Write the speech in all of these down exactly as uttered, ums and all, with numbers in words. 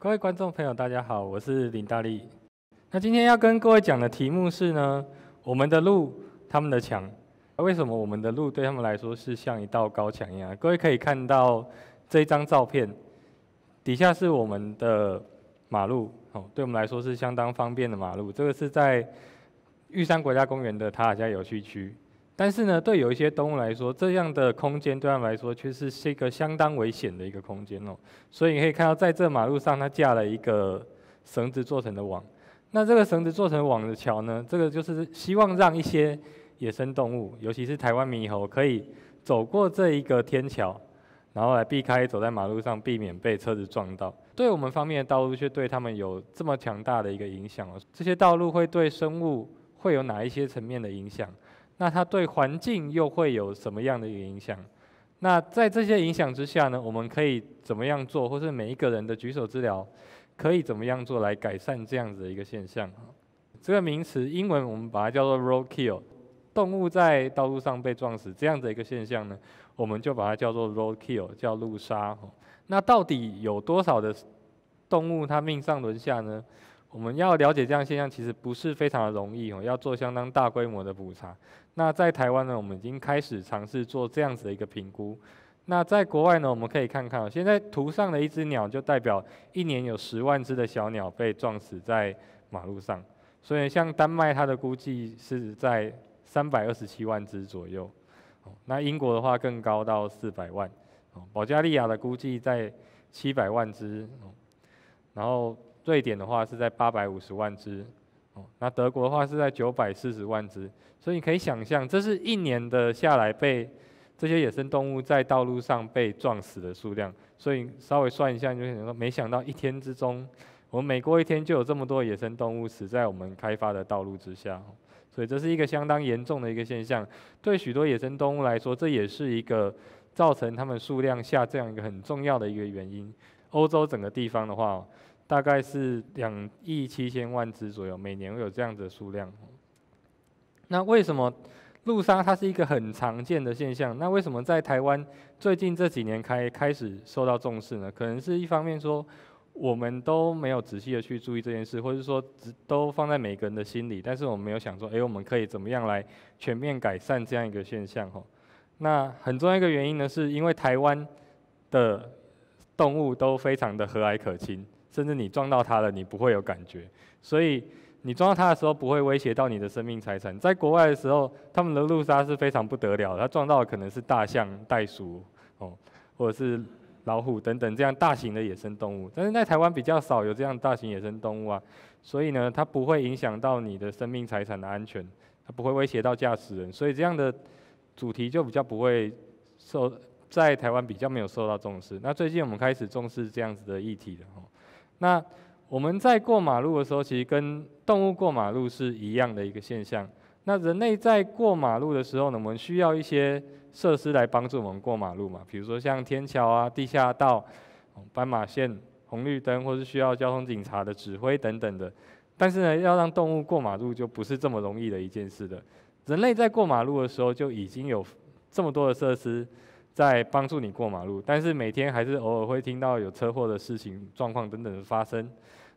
各位观众朋友，大家好，我是林大力。那今天要跟各位讲的题目是呢，我们的路，他们的墙。为什么我们的路对他们来说是像一道高墙一样？各位可以看到这一张照片，底下是我们的马路，哦，对我们来说是相当方便的马路。这个是在玉山国家公园的塔塔加游戏区。但是呢，对有一些动物来说，这样的空间对它们来说却是是一个相当危险的一个空间哦。所以你可以看到，在这马路上，它架了一个绳子做成的网。那这个绳子做成网的桥呢，这个就是希望让一些野生动物，尤其是台湾猕猴，可以走过这一个天桥，然后来避开走在马路上，避免被车子撞到。对我们方面的道路，却对它们有这么强大的一个影响哦。这些道路会对生物会有哪一些层面的影响？那它对环境又会有什么样的一个影响？那在这些影响之下呢，我们可以怎么样做，或是每一个人的举手之劳，可以怎么样做来改善这样子的一个现象？这个名词英文我们把它叫做 road kill， 动物在道路上被撞死这样的一个现象呢，我们就把它叫做 road kill， 叫路杀。那到底有多少的动物它命丧轮下呢？我们要了解这样现象，其实不是非常的容易哦，要做相当大规模的普查。那在台湾呢，我们已经开始尝试做这样子的一个评估。那在国外呢，我们可以看看哦，现在图上的一只鸟就代表一年有十万只的小鸟被撞死在马路上。所以像丹麦，它的估计是在三百二十七万只左右。那英国的话更高到四百万。保加利亚的估计在七百万只。然后。瑞典的话是在八百五十万只，哦，那德国的话是在九百四十万只，所以你可以想象，这是一年的下来被这些野生动物在道路上被撞死的数量。所以稍微算一下，你就想说，没想到一天之中，我们每过一天就有这么多野生动物死在我们开发的道路之下，所以这是一个相当严重的一个现象。对许多野生动物来说，这也是一个造成它们数量下这样一个很重要的一个原因。欧洲整个地方的话，大概是两亿七千万只左右，每年会有这样子的数量。那为什么路杀它是一个很常见的现象？那为什么在台湾最近这几年开开始受到重视呢？可能是一方面说，我们都没有仔细的去注意这件事，或者说都放在每个人的心里，但是我们没有想说，哎，我们可以怎么样来全面改善这样一个现象？吼，那很重要一个原因呢，是因为台湾的动物都非常的和蔼可亲。甚至你撞到它了，你不会有感觉，所以你撞到它的时候不会威胁到你的生命财产。在国外的时候，他们的路杀是非常不得了的，它撞到的可能是大象、袋鼠，哦，或者是老虎等等这样大型的野生动物。但是在台湾比较少有这样大型野生动物啊，所以呢，它不会影响到你的生命财产的安全，它不会威胁到驾驶人，所以这样的主题就比较不会受在台湾比较没有受到重视。那最近我们开始重视这样子的议题了，哦。那我们在过马路的时候，其实跟动物过马路是一样的一个现象。那人类在过马路的时候呢，我们需要一些设施来帮助我们过马路嘛，比如说像天桥啊、地下道、斑马线、红绿灯，或是需要交通警察的指挥等等的。但是呢，要让动物过马路就不是这么容易的一件事的。人类在过马路的时候就已经有这么多的设施在帮助你过马路，但是每天还是偶尔会听到有车祸的事情、状况等等的发生。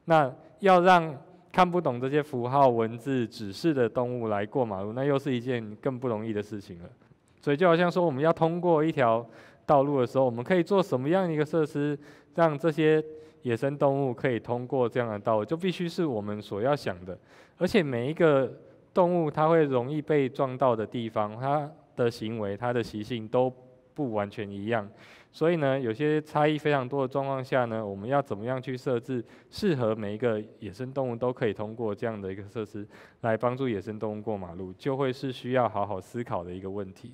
那要让看不懂这些符号、文字指示的动物来过马路，那又是一件更不容易的事情了。所以就好像说，我们要通过一条道路的时候，我们可以做什么样一个设施，让这些野生动物可以通过这样的道路，就必须是我们所要想的。而且每一个动物它会容易被撞到的地方，它的行为、它的习性都不完全一样，所以呢，有些差异非常多的状况下呢，我们要怎么样去设置适合每一个野生动物都可以通过这样的一个设施来帮助野生动物过马路，就会是需要好好思考的一个问题。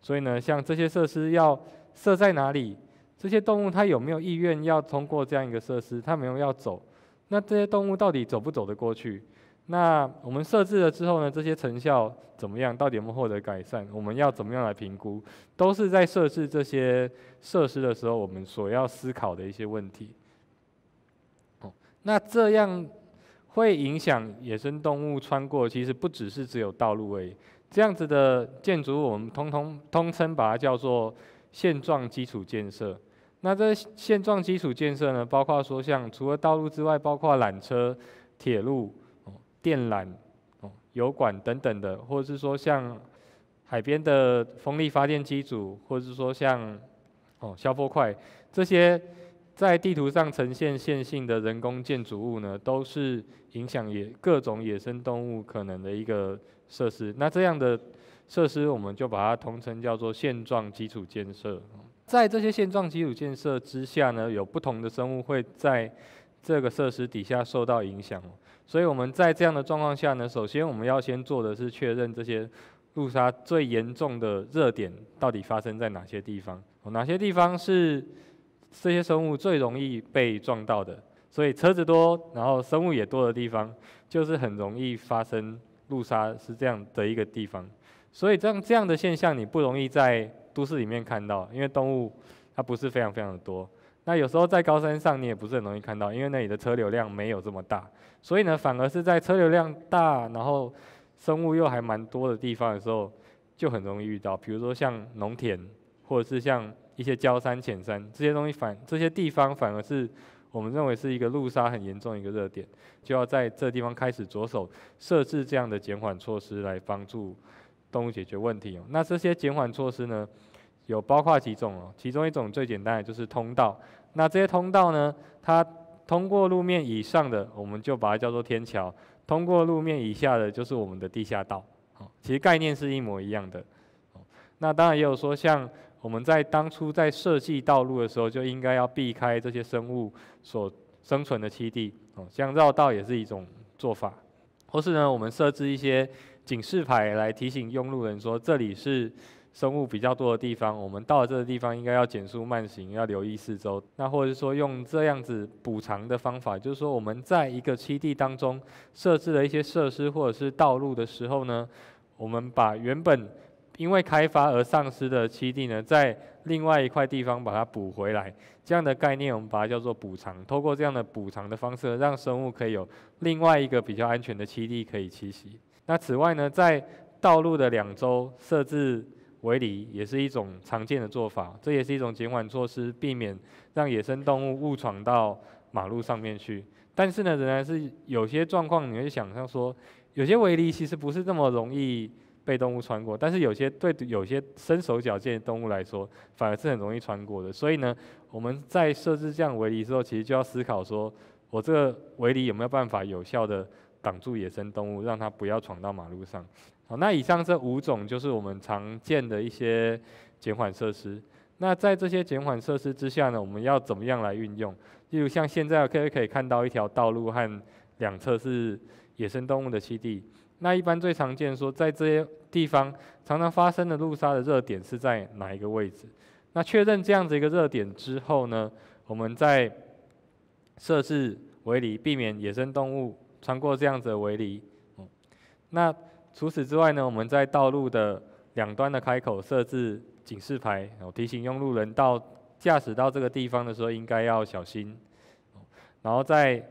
所以呢，像这些设施要设在哪里，这些动物它有没有意愿要通过这样一个设施，它没有要走，那这些动物到底走不走得过去？那我们设置了之后呢，这些成效怎么样？到底有没有获得改善？我们要怎么样来评估？都是在设置这些设施的时候，我们所要思考的一些问题。哦，那这样会影响野生动物穿过，其实不只是只有道路而已。这样子的建筑，我们通通通称把它叫做现状基础建设。那这现状基础建设呢，包括说像除了道路之外，包括缆车、铁路、哦、电缆、哦、油管等等的，或者是说像海边的风力发电机组，或者是说像哦消波块这些在地图上呈现线性的人工建筑物呢，都是影响野各种野生动物可能的一个设施。那这样的设施，我们就把它统称叫做现状基础建设。 在这些现状基础建设之下呢，有不同的生物会在这个设施底下受到影响，所以我们在这样的状况下呢，首先我们要先做的是确认这些路杀最严重的热点到底发生在哪些地方，哪些地方是这些生物最容易被撞到的，所以车子多，然后生物也多的地方，就是很容易发生路杀是这样的一个地方，所以这样这样的现象你不容易在 都市里面看到，因为动物它不是非常非常的多。那有时候在高山上你也不是很容易看到，因为那里的车流量没有这么大。所以呢，反而是在车流量大，然后生物又还蛮多的地方的时候，就很容易遇到。比如说像农田，或者是像一些郊山、浅山这些东西反，这些地方反而是我们认为是一个路杀很严重的一个热点，就要在这地方开始着手设置这样的减缓措施来帮助 动物解决问题哦，那这些减缓措施呢，有包括几种哦，其中一种最简单的就是通道。那这些通道呢，它通过路面以上的，我们就把它叫做天桥；通过路面以下的，就是我们的地下道。哦，其实概念是一模一样的。哦，那当然也有说，像我们在当初在设计道路的时候，就应该要避开这些生物所生存的栖地。哦，像绕道也是一种做法，或是呢，我们设置一些 警示牌来提醒用路人说这里是生物比较多的地方，我们到了这个地方应该要减速慢行，要留意四周。那或者是说用这样子补偿的方法，就是说我们在一个栖地当中设置了一些设施或者是道路的时候呢，我们把原本因为开发而丧失的栖地呢，在另外一块地方把它补回来。这样的概念我们把它叫做补偿。透过这样的补偿的方式，让生物可以有另外一个比较安全的栖地可以栖息。 那此外呢，在道路的两周设置围篱也是一种常见的做法，这也是一种减缓措施，避免让野生动物误闯到马路上面去。但是呢，仍然是有些状况，你会想象说，有些围篱其实不是那么容易被动物穿过，但是有些对有些身手矫健的动物来说，反而是很容易穿过的。所以呢，我们在设置这样围篱之后，其实就要思考说，我这个围篱有没有办法有效的 挡住野生动物，让它不要闯到马路上。好，那以上这五种就是我们常见的一些减缓设施。那在这些减缓设施之下呢，我们要怎么样来运用？例如像现在可以可以看到一条道路和两侧是野生动物的栖地。那一般最常见说，在这些地方常常发生的路杀的热点是在哪一个位置？那确认这样子一个热点之后呢，我们再设置围篱，避免野生动物 穿过这样子的围篱，嗯，那除此之外呢，我们在道路的两端的开口设置警示牌，然后提醒用路人到驾驶到这个地方的时候应该要小心。然后在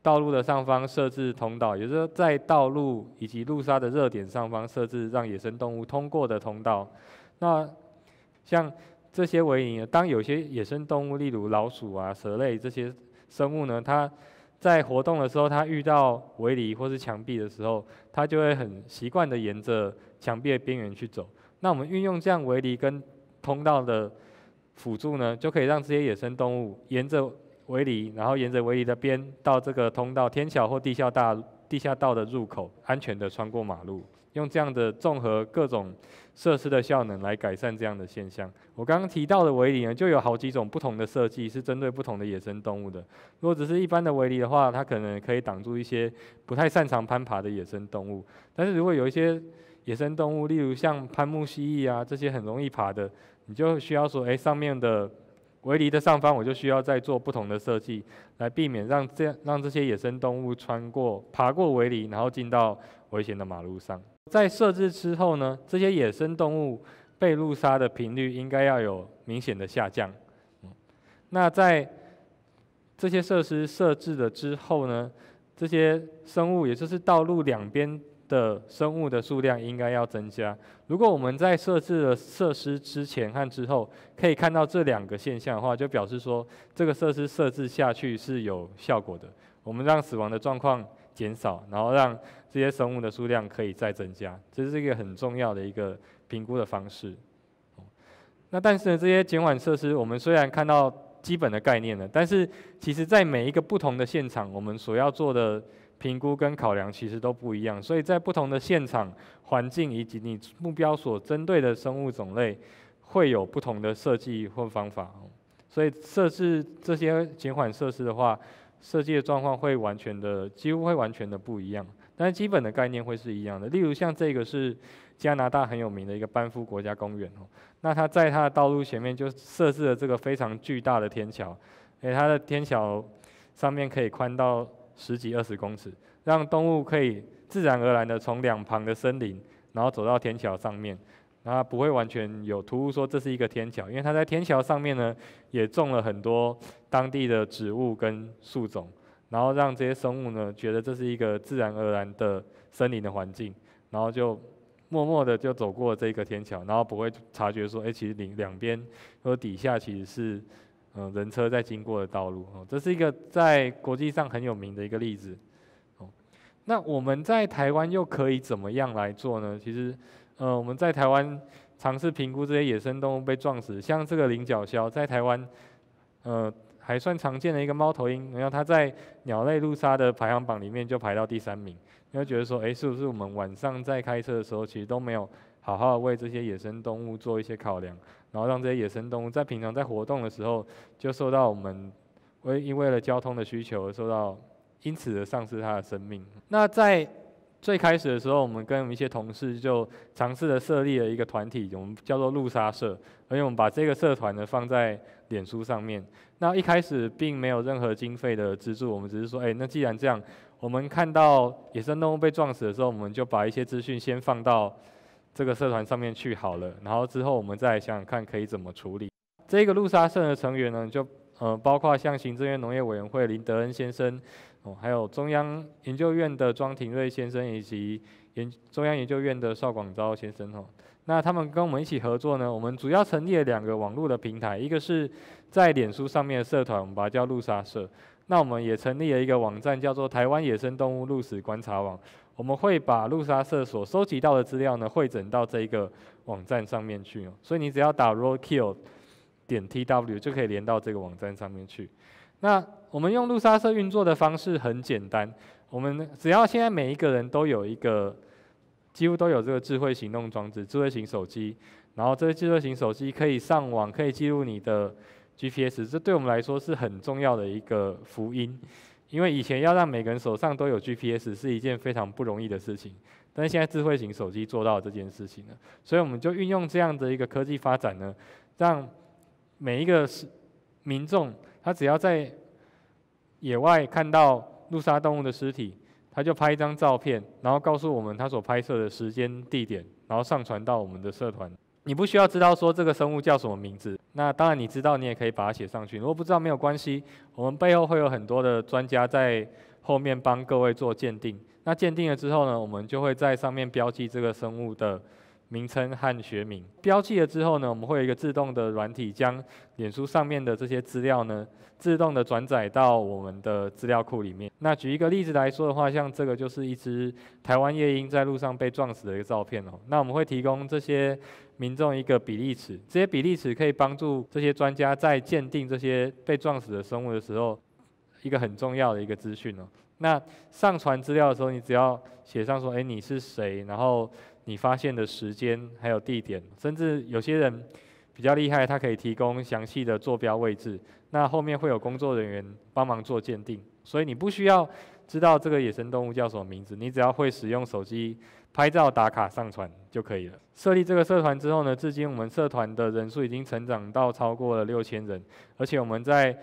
道路的上方设置通道，也就是说在道路以及路杀的热点上方设置让野生动物通过的通道。那像这些围篱，当有些野生动物，例如老鼠啊、蛇类这些生物呢，它 在活动的时候，它遇到围篱或是墙壁的时候，它就会很习惯地沿着墙壁的边缘去走。那我们运用这样围篱跟通道的辅助呢，就可以让这些野生动物沿着围篱，然后沿着围篱的边到这个通道、天桥或地下大地下道的入口，安全地穿过马路。用这样的综合各种设施的效能来改善这样的现象。我刚刚提到的围篱呢，就有好几种不同的设计是针对不同的野生动物的。如果只是一般的围篱的话，它可能可以挡住一些不太擅长攀爬的野生动物。但是如果有一些野生动物，例如像攀木蜥蜴啊这些很容易爬的，你就需要说，哎，上面的围篱的上方，我就需要再做不同的设计，来避免让这让这些野生动物穿过、爬过围篱，然后进到危险的马路上。 在设置之后呢，这些野生动物被路杀的频率应该要有明显的下降。那在这些设施设置了之后呢，这些生物也就是道路两边的生物的数量应该要增加。如果我们在设置了设施之前和之后可以看到这两个现象的话，就表示说这个设施设置下去是有效果的。我们让死亡的状况减少，然后让这些生物的数量可以再增加，这是一个很重要的一个评估的方式。那但是呢，这些减缓设施，我们虽然看到基本的概念了，但是其实在每一个不同的现场，我们所要做的评估跟考量其实都不一样，所以在不同的现场环境以及你目标所针对的生物种类，会有不同的设计或方法。所以设置这些减缓设施的话，设计的状况会完全的，几乎会完全的不一样，但是基本的概念会是一样的。例如像这个是加拿大很有名的一个班夫国家公园哦，那它在它的道路前面就设置了这个非常巨大的天桥，诶，它的天桥上面可以宽到十几二十公尺，让动物可以自然而然的从两旁的森林，然后走到天桥上面。它不会完全有突兀说这是一个天桥，因为它在天桥上面呢也种了很多当地的植物跟树种，然后让这些生物呢觉得这是一个自然而然的森林的环境，然后就默默的就走过这个天桥，然后不会察觉说，哎，其实两两边和底下其实是嗯、呃、人车在经过的道路哦，这是一个在国际上很有名的一个例子哦。那我们在台湾又可以怎么样来做呢？其实。呃、嗯，我们在台湾尝试评估这些野生动物被撞死，像这个菱角鸮，在台湾，呃，还算常见的一个猫头鹰，然后它在鸟类路杀的排行榜里面就排到第三名。你会觉得说，哎，是不是我们晚上在开车的时候，其实都没有好好为这些野生动物做一些考量，然后让这些野生动物在平常在活动的时候，就受到我们为因为了交通的需求而受到，因此而丧失它的生命。那在最开始的时候，我们跟一些同事就尝试着设立了一个团体，我们叫做路杀社，而且我们把这个社团呢放在脸书上面。那一开始并没有任何经费的资助，我们只是说，哎，那既然这样，我们看到野生动物被撞死的时候，我们就把一些资讯先放到这个社团上面去好了，然后之后我们再想想看可以怎么处理。这个路杀社的成员呢，就呃包括像行政院农业委员会林德恩先生。哦，还有中央研究院的庄廷瑞先生以及研中央研究院的邵广昭先生哦，那他们跟我们一起合作呢，我们主要成立了两个网络的平台，一个是在脸书上面的社团，我们把它叫路杀社。那我们也成立了一个网站，叫做台湾野生动物路死观察网。我们会把路杀社所收集到的资料呢，汇整到这一个网站上面去哦。所以你只要打 roadkill 点 t w 就可以连到这个网站上面去。那我们用路杀社运作的方式很简单，我们只要现在每一个人都有一个，几乎都有这个智慧行动装置、智慧型手机，然后这些智慧型手机可以上网，可以记录你的 G P S， 这对我们来说是很重要的一个福音，因为以前要让每个人手上都有 G P S 是一件非常不容易的事情，但是现在智慧型手机做到这件事情了，所以我们就运用这样的一个科技发展呢，让每一个民众他只要在野外看到路杀动物的尸体，他就拍一张照片，然后告诉我们他所拍摄的时间、地点，然后上传到我们的社团。你不需要知道说这个生物叫什么名字，那当然你知道你也可以把它写上去。如果不知道没有关系，我们背后会有很多的专家在后面帮各位做鉴定。那鉴定了之后呢，我们就会在上面标记这个生物的名称和学名。标记了之后呢，我们会有一个自动的软体将脸书上面的这些资料呢，自动的转载到我们的资料库里面。那举一个例子来说的话，像这个就是一只台湾夜鹰在路上被撞死的一个照片哦。那我们会提供这些民众一个比例尺，这些比例尺可以帮助这些专家在鉴定这些被撞死的生物的时候，一个很重要的一个资讯哦。那上传资料的时候，你只要写上说，哎，你是谁，然后你发现的时间还有地点，甚至有些人比较厉害，他可以提供详细的坐标位置。那后面会有工作人员帮忙做鉴定，所以你不需要知道这个野生动物叫什么名字，你只要会使用手机拍照打卡上传就可以了。设立这个社团之后呢，至今我们社团的人数已经成长到超过了六千人，而且我们在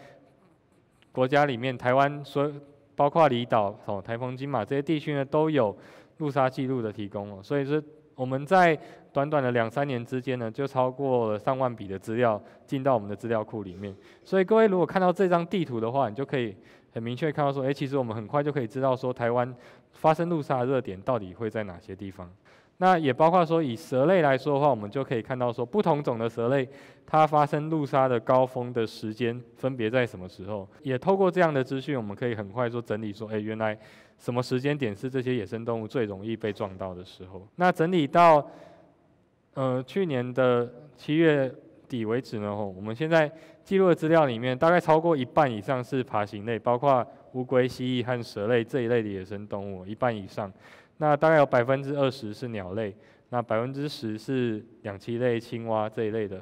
国家里面，台湾所包括离岛、哦台澎金马这些地区呢，都有路杀记录的提供哦，所以说我们在短短的两三年之间呢，就超过了上万笔的资料进到我们的资料库里面。所以各位如果看到这张地图的话，你就可以很明确看到说，哎，其实我们很快就可以知道说台湾发生路杀的热点到底会在哪些地方。那也包括说以蛇类来说的话，我们就可以看到说不同种的蛇类它发生路杀的高峰的时间分别在什么时候。也透过这样的资讯，我们可以很快说整理说，哎，原来什么时间点是这些野生动物最容易被撞到的时候。那整理到呃去年的七月。 底为止呢，我们现在记录的资料里面，大概超过一半以上是爬行类，包括乌龟、蜥蜴和蛇类这一类的野生动物，一半以上。那大概有百分之二十是鸟类，那百分之十是两栖类、青蛙这一类的。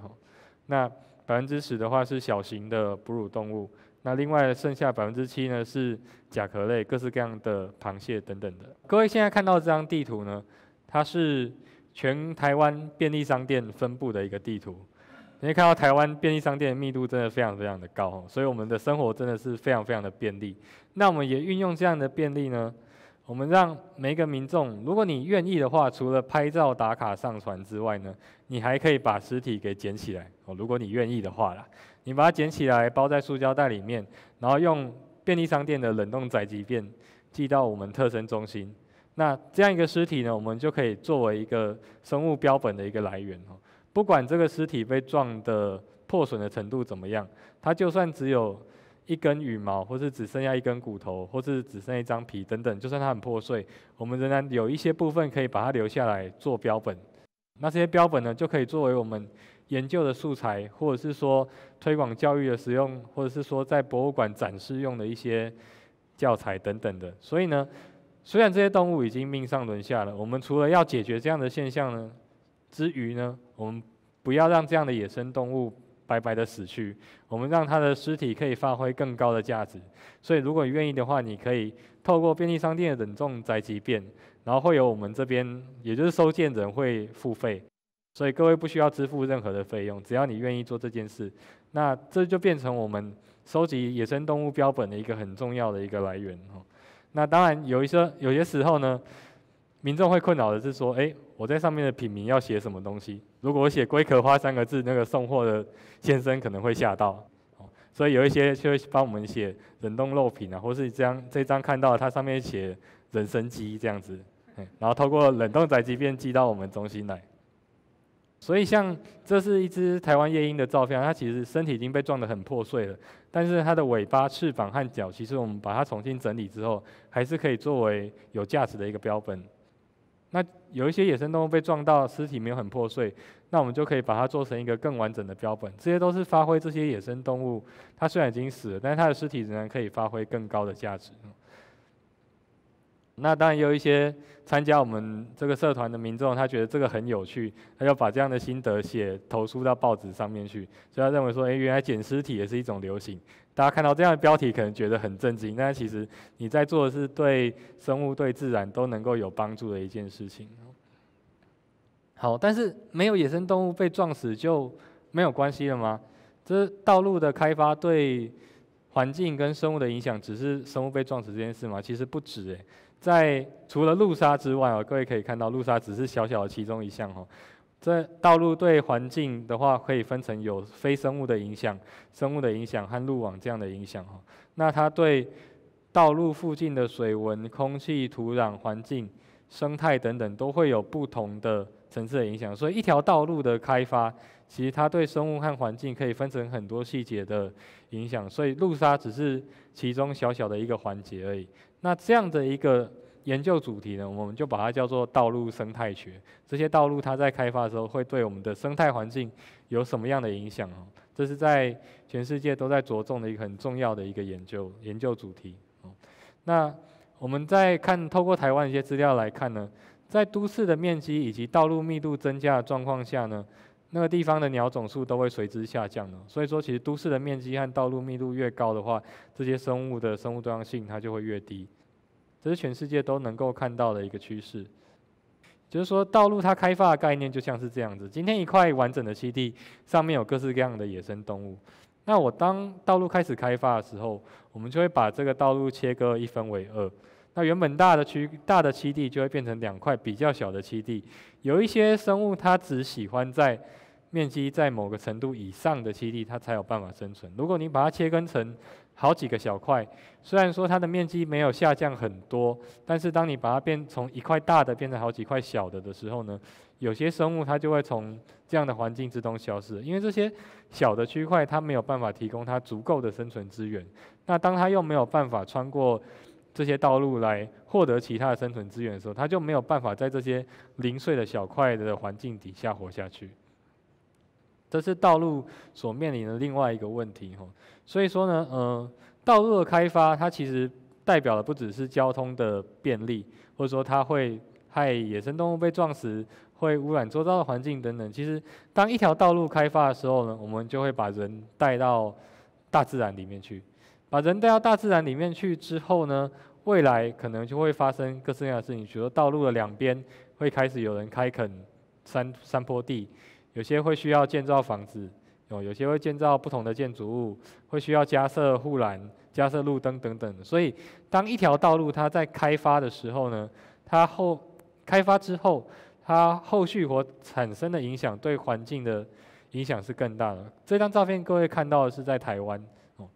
那百分之十的话是小型的哺乳动物，那另外剩下百分之七呢是甲壳类，各式各样的螃蟹等等的。各位现在看到这张地图呢，它是全台湾便利商店分布的一个地图。 你可以看到台湾便利商店的密度真的非常非常的高，所以我们的生活真的是非常非常的便利。那我们也运用这样的便利呢，我们让每一个民众，如果你愿意的话，除了拍照打卡上传之外呢，你还可以把尸体给捡起来哦，如果你愿意的话啦，你把它捡起来包在塑胶袋里面，然后用便利商店的冷冻宅急便寄到我们特生中心。那这样一个尸体呢，我们就可以作为一个生物标本的一个来源哦。 不管这个尸体被撞的破损的程度怎么样，它就算只有一根羽毛，或是只剩下一根骨头，或是只剩一张皮等等，就算它很破碎，我们仍然有一些部分可以把它留下来做标本。那这些标本呢，就可以作为我们研究的素材，或者是说推广教育的使用，或者是说在博物馆展示用的一些教材等等的。所以呢，虽然这些动物已经命丧轮下了，我们除了要解决这样的现象呢， 之余呢，我们不要让这样的野生动物白白的死去，我们让它的尸体可以发挥更高的价值。所以，如果你愿意的话，你可以透过便利商店的冷冻宅急便，然后会有我们这边，也就是收件人会付费，所以各位不需要支付任何的费用，只要你愿意做这件事，那这就变成我们收集野生动物标本的一个很重要的一个来源哦。那当然，有一些有些时候呢。 民众会困扰的是说，哎，我在上面的品名要写什么东西？如果我写“龟壳花”三个字，那个送货的先生可能会吓到。所以有一些就会帮我们写冷冻肉品啊，或是这样这张看到它上面写“人参鸡”这样子，然后透过冷冻宅急便寄到我们中心来。所以像这是一只台湾夜鹰的照片，它其实身体已经被撞得很破碎了，但是它的尾巴、翅膀和脚，其实我们把它重新整理之后，还是可以作为有价值的一个标本。 那有一些野生动物被撞到，尸体没有很破碎，那我们就可以把它做成一个更完整的标本。这些都是发挥这些野生动物，它虽然已经死了，但是它的尸体仍然可以发挥更高的价值。那当然也有一些参加我们这个社团的民众，他觉得这个很有趣，他就把这样的心得写投书到报纸上面去，所以他认为说，哎，原来捡尸体也是一种流行。 大家看到这样的标题，可能觉得很震惊，但其实你在做的是对生物、对自然都能够有帮助的一件事情。好，但是没有野生动物被撞死就没有关系了吗？这道路的开发对环境跟生物的影响，只是生物被撞死这件事吗？其实不止诶，在除了路杀之外哦，各位可以看到路杀只是小小的其中一项哦。 这道路对环境的话，可以分成有非生物的影响、生物的影响和路网这样的影响哦。那它对道路附近的水文、空气、土壤、环境、生态等等，都会有不同的层次的影响。所以，一条道路的开发，其实它对生物和环境可以分成很多细节的影响。所以，路杀只是其中小小的一个环节而已。那这样的一个 研究主题呢，我们就把它叫做道路生态学。这些道路它在开发的时候，会对我们的生态环境有什么样的影响哦？这是在全世界都在着重的一个很重要的一个研究研究主题哦。那我们在看透过台湾一些资料来看呢，在都市的面积以及道路密度增加的状况下呢，那个地方的鸟种数都会随之下降的。所以说，其实都市的面积和道路密度越高的话，这些生物的生物多样性它就会越低。 这是全世界都能够看到的一个趋势，就是说道路它开发的概念就像是这样子。今天一块完整的栖地上面有各式各样的野生动物，那我当道路开始开发的时候，我们就会把这个道路切割一分为二。那原本大的区大的栖地就会变成两块比较小的栖地，有一些生物它只喜欢在面积在某个程度以上的栖地，它才有办法生存。如果你把它切割成好几个小块，虽然说它的面积没有下降很多，但是当你把它变从一块大的变成好几块小的的时候呢，有些生物它就会从这样的环境之中消失，因为这些小的区块它没有办法提供它足够的生存资源。那当它又没有办法穿过 这些道路来获得其他的生存资源的时候，它就没有办法在这些零碎的小块的环境底下活下去。这是道路所面临的另外一个问题吼。所以说呢，呃，道路的开发它其实代表的不只是交通的便利，或者说它会害野生动物被撞死，会污染周遭的环境等等。其实当一条道路开发的时候呢，我们就会把人带到大自然里面去。 把人带到大自然里面去之后呢，未来可能就会发生各式各样的事情，比如说道路的两边会开始有人开垦山山坡地，有些会需要建造房子，有有些会建造不同的建筑物，会需要加设护栏、加设路灯等等。所以，当一条道路它在开发的时候呢，它后开发之后，它后续所产生的影响对环境的影响是更大的。这张照片各位看到的是在台湾。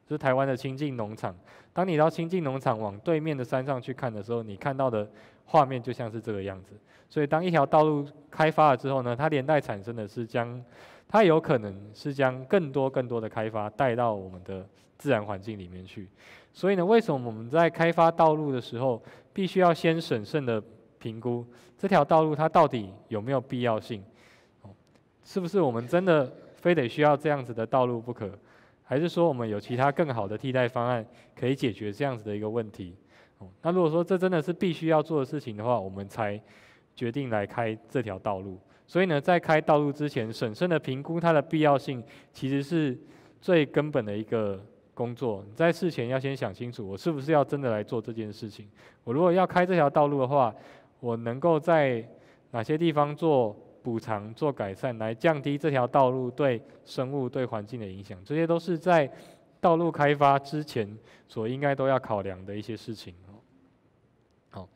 就是台湾的清境农场。当你到清境农场往对面的山上去看的时候，你看到的画面就像是这个样子。所以，当一条道路开发了之后呢，它连带产生的是将，它有可能是将更多更多的开发带到我们的自然环境里面去。所以呢，为什么我们在开发道路的时候，必须要先审慎的评估这条道路它到底有没有必要性？是不是我们真的非得需要这样子的道路不可？ 还是说我们有其他更好的替代方案可以解决这样子的一个问题？哦，那如果说这真的是必须要做的事情的话，我们才决定来开这条道路。所以呢，在开道路之前，审慎的评估它的必要性，其实是最根本的一个工作。你在事前要先想清楚，我是不是要真的来做这件事情？我如果要开这条道路的话，我能够在哪些地方做 补偿、做改善，来降低这条道路对生物、对环境的影响，这些都是在道路开发之前所应该都要考量的一些事情。好，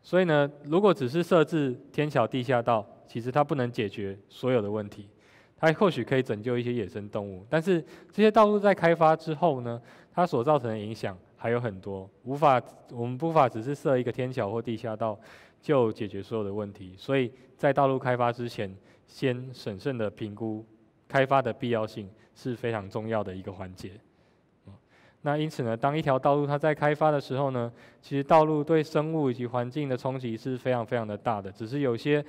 所以呢，如果只是设置天桥、地下道，其实它不能解决所有的问题，它或许可以拯救一些野生动物，但是这些道路在开发之后呢，它所造成的影响还有很多，无法我们无法只是设一个天桥或地下道 就解决所有的问题，所以在道路开发之前，先审慎的评估开发的必要性是非常重要的一个环节。那因此呢，当一条道路它在开发的时候呢，其实道路对生物以及环境的冲击是非常非常的大的，只是有些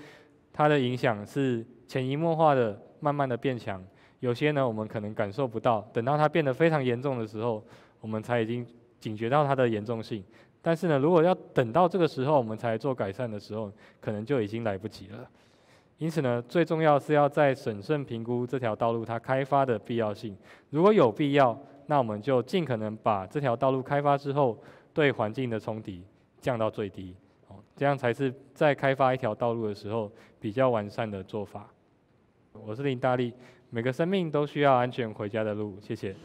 它的影响是潜移默化的，慢慢的变强，有些呢我们可能感受不到，等到它变得非常严重的时候，我们才已经警觉到它的严重性。 但是呢，如果要等到这个时候我们才做改善的时候，可能就已经来不及了。因此呢，最重要是要在审慎评估这条道路它开发的必要性。如果有必要，那我们就尽可能把这条道路开发之后对环境的冲击降到最低。哦，这样才是在开发一条道路的时候比较完善的做法。我是林大力，每个生命都需要安全回家的路。谢谢。